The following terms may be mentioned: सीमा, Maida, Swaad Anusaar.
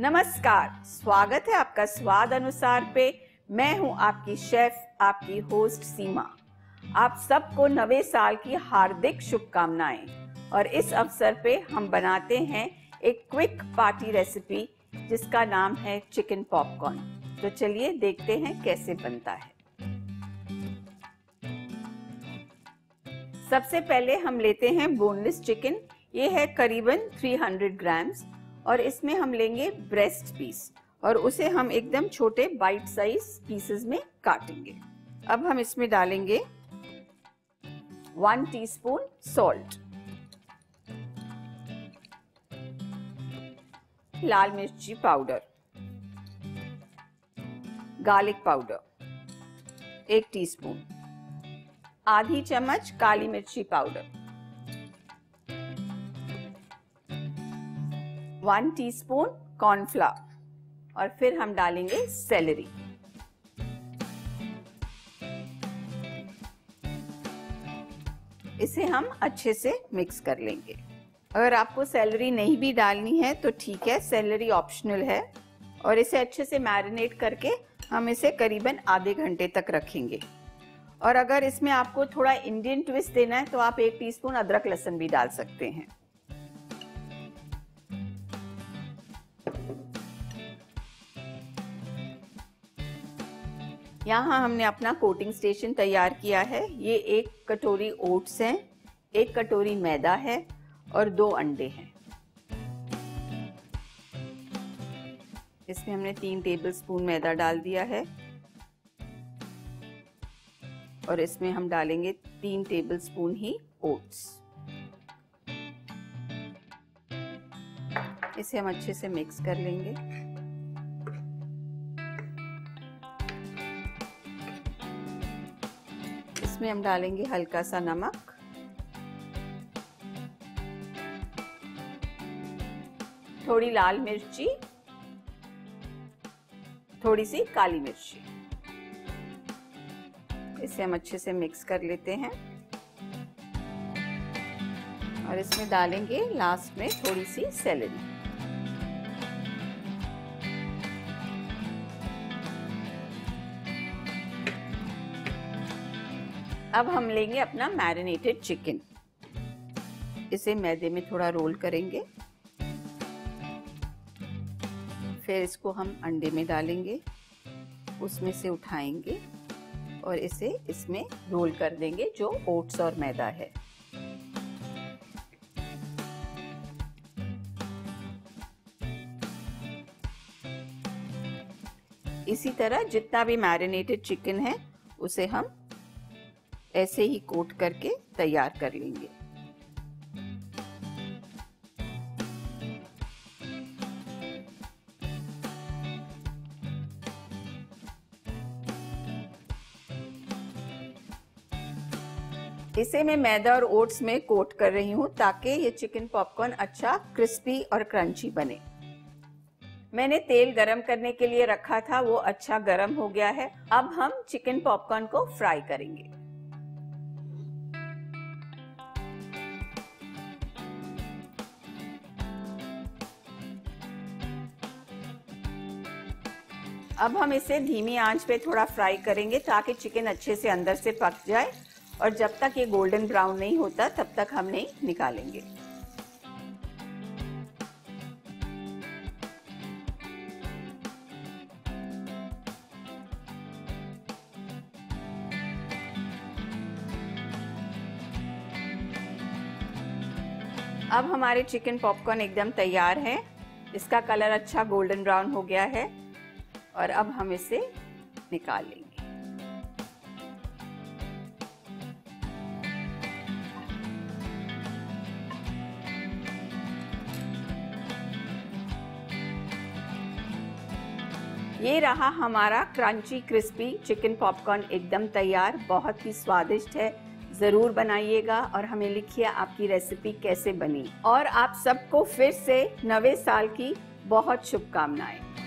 नमस्कार, स्वागत है आपका स्वाद अनुसार पे। मैं हूं आपकी शेफ, आपकी होस्ट सीमा। आप सबको नवे साल की हार्दिक शुभकामनाएं। और इस अवसर पे हम बनाते हैं एक क्विक पार्टी रेसिपी जिसका नाम है चिकन पॉपकॉर्न। तो चलिए देखते हैं कैसे बनता है। सबसे पहले हम लेते हैं बोनलेस चिकन। ये है करीबन 300 ग्राम्स और इसमें हम लेंगे ब्रेस्ट पीस और उसे हम एकदम छोटे बाइट साइज पीसेस में काटेंगे। अब हम इसमें डालेंगे 1 टीस्पून सॉल्ट, लाल मिर्ची पाउडर, गार्लिक पाउडर 1 टीस्पून, आधी चम्मच काली मिर्ची पाउडर, 1 टीस्पून कॉर्नफ्लावर और फिर हम डालेंगे सेलेरी। इसे हम अच्छे से मिक्स कर लेंगे। अगर आपको सेलेरी नहीं भी डालनी है तो ठीक है, सेलेरी ऑप्शनल है। और इसे अच्छे से मैरिनेट करके हम इसे करीबन आधे घंटे तक रखेंगे। और अगर इसमें आपको थोड़ा इंडियन ट्विस्ट देना है तो आप 1 टीस्पून अदरक लहसुन भी डाल सकते हैं। यहाँ हमने अपना कोटिंग स्टेशन तैयार किया है। ये 1 कटोरी ओट्स हैं, 1 कटोरी मैदा है और 2 अंडे हैं। इसमें हमने 3 टेबलस्पून मैदा डाल दिया है और इसमें हम डालेंगे 3 टेबलस्पून ही ओट्स। इसे हम अच्छे से मिक्स कर लेंगे। इसमें हम डालेंगे हल्का सा नमक थोड़ी लाल मिर्ची, थोड़ी सी काली मिर्ची। इसे हम अच्छे से मिक्स कर लेते हैं और इसमें डालेंगे लास्ट में थोड़ी सी सेलेरी। अब हम लेंगे अपना मैरिनेटेड चिकन। इसे मैदे में थोड़ा रोल करेंगे, फिर इसको हम अंडे में डालेंगे, उसमें से उठाएंगे और इसे इसमें रोल कर देंगे जो ओट्स और मैदा है। इसी तरह जितना भी मैरिनेटेड चिकन है उसे हम ऐसे ही कोट करके तैयार कर लेंगे। इसे मैं मैदा और ओट्स में कोट कर रही हूं ताकि ये चिकन पॉपकॉर्न अच्छा क्रिस्पी और क्रंची बने। मैंने तेल गरम करने के लिए रखा था, वो अच्छा गरम हो गया है। अब हम चिकन पॉपकॉर्न को फ्राई करेंगे। अब हम इसे धीमी आंच पे थोड़ा फ्राई करेंगे ताकि चिकन अच्छे से अंदर से पक जाए और जब तक ये गोल्डन ब्राउन नहीं होता तब तक हम नहीं निकालेंगे। अब हमारे चिकन पॉपकॉर्न एकदम तैयार है। इसका कलर अच्छा गोल्डन ब्राउन हो गया है और अब हम इसे निकाल लेंगे। ये रहा हमारा क्रंची क्रिस्पी चिकन पॉपकॉर्न एकदम तैयार। बहुत ही स्वादिष्ट है, जरूर बनाइएगा और हमें लिखिए आपकी रेसिपी कैसे बनी। और आप सबको फिर से नवे साल की बहुत शुभकामनाएं।